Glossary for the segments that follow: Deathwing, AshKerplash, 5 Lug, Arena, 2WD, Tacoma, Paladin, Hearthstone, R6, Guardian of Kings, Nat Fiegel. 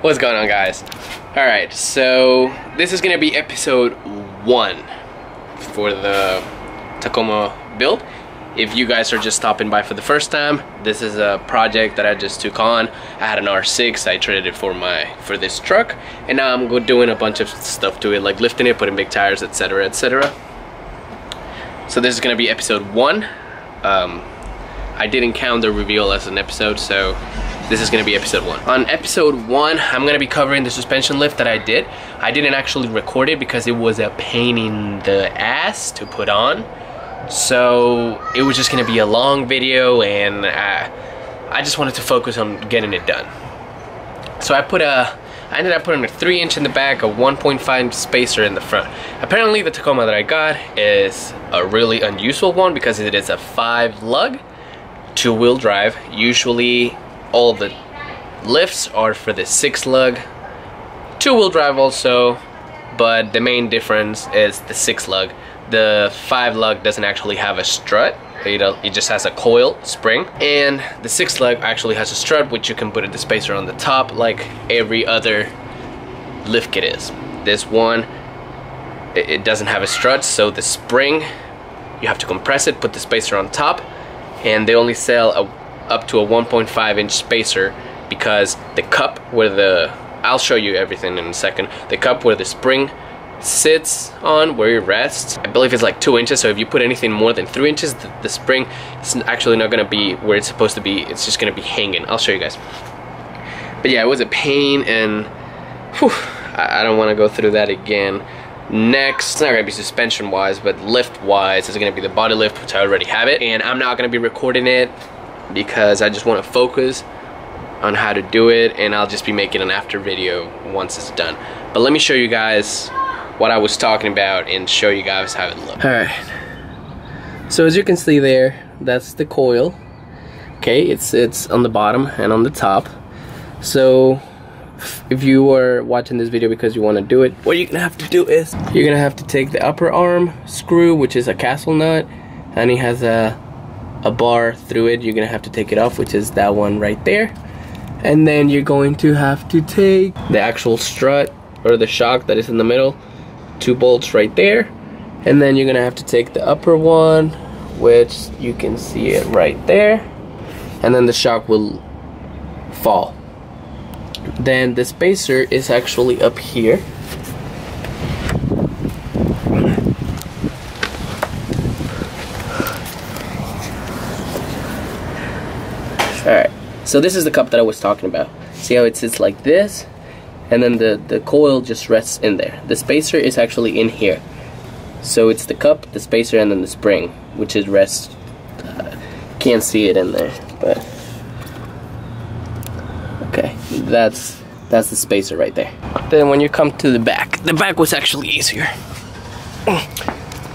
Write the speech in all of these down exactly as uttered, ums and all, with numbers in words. What's going on, guys? All right, so this is gonna be episode one for the Tacoma build. If you guys are just stopping by for the first time, this is a project that I just took on. I had an R six, I traded it for my for this truck, and now I'm going doing a bunch of stuff to it, like lifting it, putting big tires, etc, et cetera. So this is gonna be episode one. Um, I didn't count the reveal as an episode, so this is gonna be episode one. On episode one, I'm gonna be covering the suspension lift that I did. I didn't actually record it because it was a pain in the ass to put on. So it was just gonna be a long video, and I, I just wanted to focus on getting it done. So I put a, I ended up putting a three inch in the back, a one point five spacer in the front. Apparently the Tacoma that I got is a really unusual one because it is a five lug. Two-wheel drive. Usually all the lifts are for the six lug, two-wheel drive also, but the main difference is the six lug. The five lug doesn't actually have a strut, it just has a coil spring, and the six lug actually has a strut, which you can put a spacer on the top like every other lift kit is. This one, it doesn't have a strut, so the spring, you have to compress it, put the spacer on top, and they only sell a, up to a one point five inch spacer because the cup where the, I'll show you everything in a second, the cup where the spring sits on, where it rests, I believe it's like two inches, so if you put anything more than three inches, the, the spring is actually not gonna be where it's supposed to be, it's just gonna be hanging. I'll show you guys. But yeah, it was a pain, and whew, I, I don't wanna go through that again. Next, it's not gonna be suspension wise, but lift wise, it's gonna be the body lift, which I already have it, and I'm not gonna be recording it because I just wanna focus on how to do it, and I'll just be making an after video once it's done. But let me show you guys what I was talking about and show you guys how it looks. All right, so as you can see there, that's the coil. Okay, it's, it's on the bottom and on the top. So if you are watching this video because you want to do it, what you're gonna have to do is you're gonna have to take the upper arm screw, which is a castle nut, and it has a a bar through it. You're gonna have to take it off, which is that one right there, and then you're going to have to take the actual strut or the shock that is in the middle, two bolts right there, and then you're gonna have to take the upper one, which you can see it right there, and then the shock will fall. Then the spacer is actually up here. Alright, so this is the cup that I was talking about. See how it sits like this? And then the, the coil just rests in there. The spacer is actually in here. So it's the cup, the spacer, and then the spring, which is rests. Uh, can't see it in there, but okay, that's that's the spacer right there. Then when you come to the back, the back was actually easier.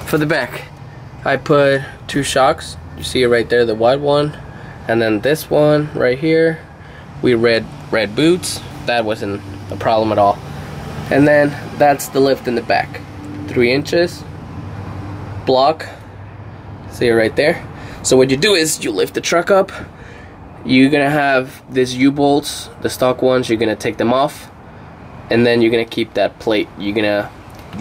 For the back, I put two shocks. You see it right there, the wide one, and then this one right here. We read red boots. That wasn't a problem at all. And then that's the lift in the back, three inches block. See it right there. So what you do is you lift the truck up. You're gonna have these U-bolts, the stock ones, you're gonna take them off, and then you're gonna keep that plate. You're gonna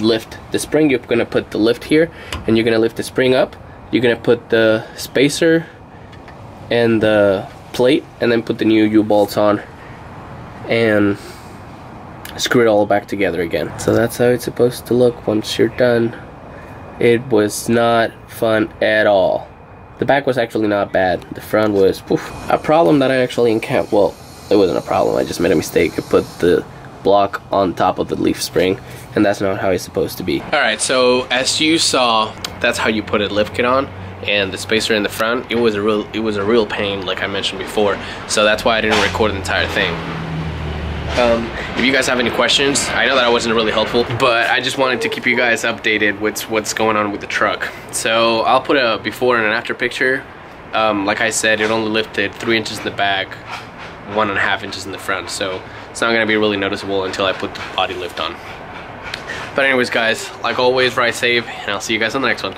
lift the spring, you're gonna put the lift here, and you're gonna lift the spring up, you're gonna put the spacer and the plate, and then put the new U-bolts on, and screw it all back together again. So that's how it's supposed to look once you're done. It was not fun at all. The back was actually not bad. The front was poof. A problem that I actually encountered, well, it wasn't a problem, I just made a mistake. I put the block on top of the leaf spring, and that's not how it's supposed to be. Alright, so as you saw, that's how you put a lift kit on, and the spacer in the front, it was a real it was a real pain, like I mentioned before, so that's why I didn't record the entire thing. Um, if you guys have any questions, I know that I wasn't really helpful, but I just wanted to keep you guys updated with what's going on with the truck. So I'll put a before and an after picture. Um, like I said, it only lifted three inches in the back, one and a half inches in the front, so it's not gonna be really noticeable until I put the body lift on. But anyways, guys, like always, ride safe, and I'll see you guys on the next one.